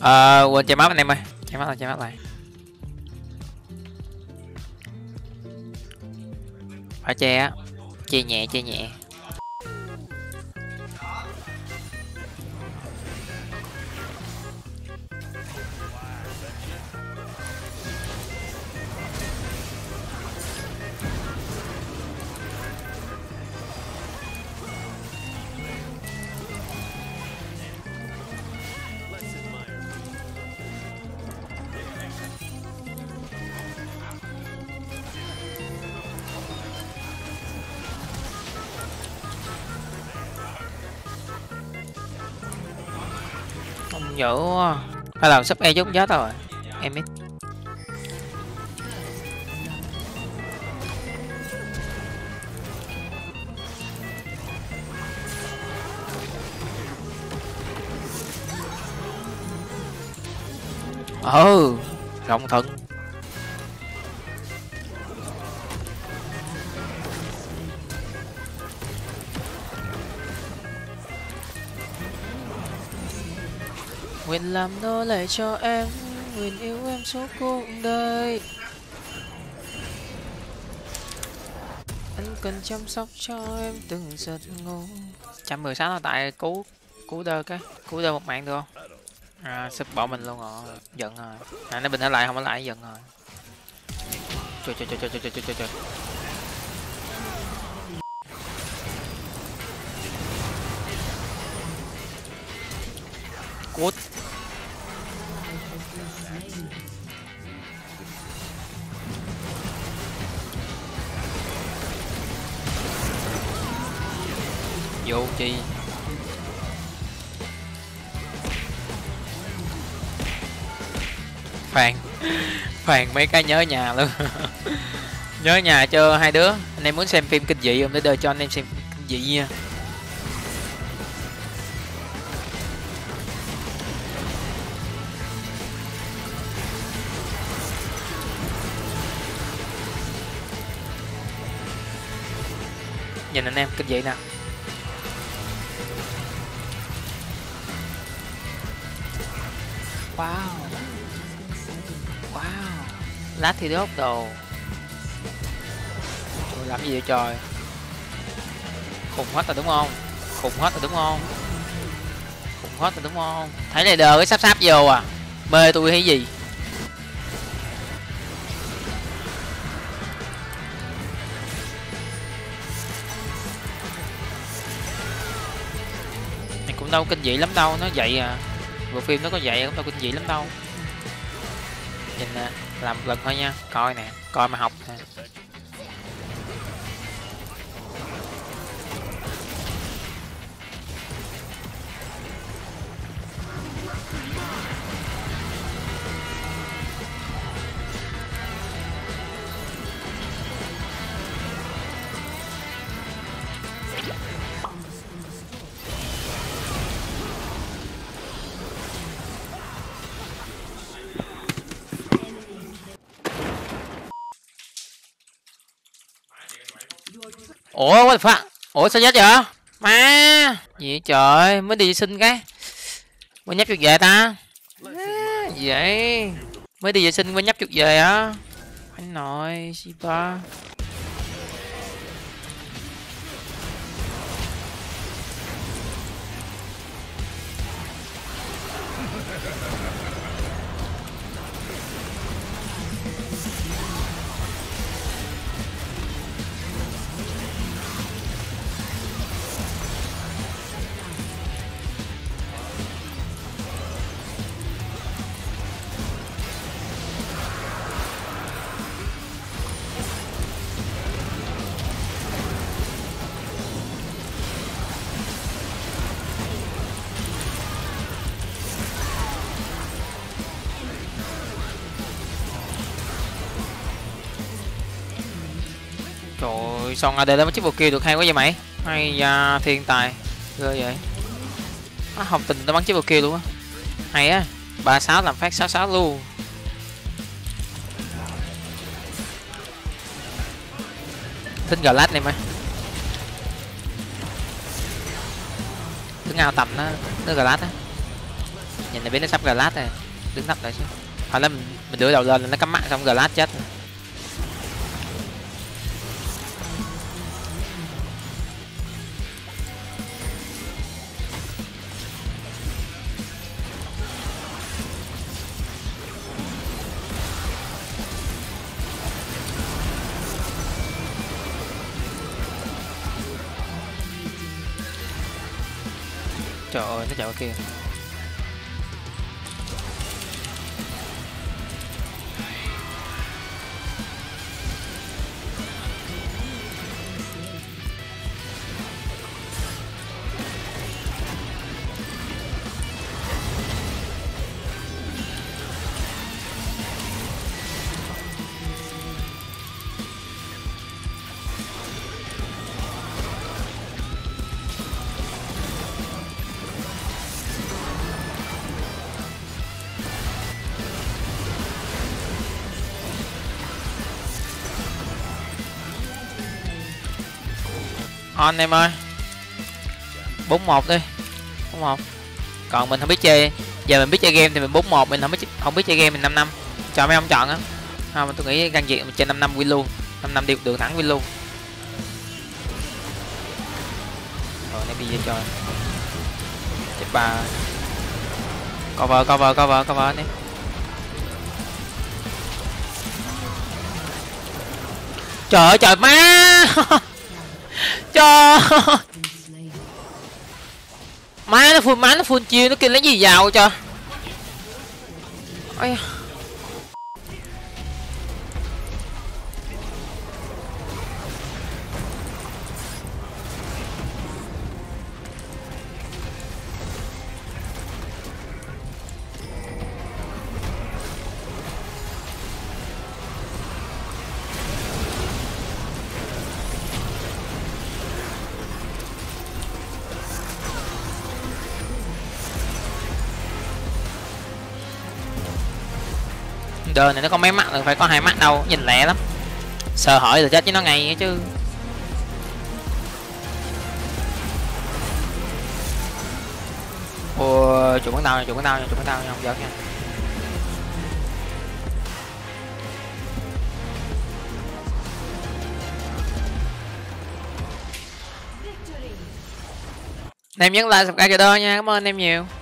Quên che mắt anh em ơi, che mắt lại. Phải che á, che nhẹ. Dữ hay là sắp e giống giá rồi em biết. Rộng thận nguyện làm nô lệ cho em, nguyện yêu em suốt cuộc đời. Anh cần chăm sóc cho em từng giấc ngủ. 116 là tại cứu đơ một mạng được không? Sụp bỏ mình luôn rồi, giận rồi. Nó bình thể lại không có lại giận rồi. Trời. Cút. Vô chi. Phàn mấy cái nhớ nhà luôn. Nhớ nhà cho hai đứa. Anh em muốn xem phim kinh dị không? Để đời cho anh em xem kinh dị nha. Nhìn anh em kinh dị nào. Wow. Lát thì đốt đồ. Trời, làm gì vậy trời. Khùng hết rồi đúng không? Thấy này đờ cái sắp vô à. Mê tôi hay gì. Cũng đâu kinh dị lắm đâu, nó vậy à. Bộ phim nó có vậy cũng đâu kinh dị lắm đâu. Nhìn nè, làm lần thôi nha, coi nè, coi mà học nè. Ủa sao chết vậy? Má gì vậy trời, mới đi vệ sinh cái. Mới nhấp chuột về ta. Gì vậy? Mới đi vệ sinh mới nhấp chuột về á. Anh nội Shiba. Xong AD mới chiếc bộ kia được hay quá vậy mày. Hay da, thiên tài. Rồi vậy. Nó học tình nó bắn chiếc bộ kia luôn á. Hay á. 36 làm phát 66 luôn. Tính gà lát này mày. Tính ao tầm nó gà lát á. Nhìn là biết nó sắp Glass này, đứng nắp đấy chứ. Hoặc là mình đưa đầu lên là nó cắm mạng xong Glass chết. Trời ơi, nó chạy qua kia. On em ơi, 41 đi, 41. Còn mình không biết chơi, giờ mình biết chơi game thì mình 41, mình không biết chơi game mình 55. Cho mấy ông chọn á, không tôi nghĩ gan diện mình chơi 55 win luôn, 55 đi đường thẳng win luôn. Rồi nó đi về trời, chết bà. Cover đi. Trời ơi trời má. Trời má nó full chiêu, nó kêu lấy gì vào cho. Ôi đời này nó có mấy mắt rồi, phải có hai mắt đâu, nhìn lẹ lắm, sợ hỏi rồi chết với nó ngay chứ. Ôi chủ bắn tao nha, không giỡn nha. Em nhấn like subscribe cho đó nha, cảm ơn em nhiều.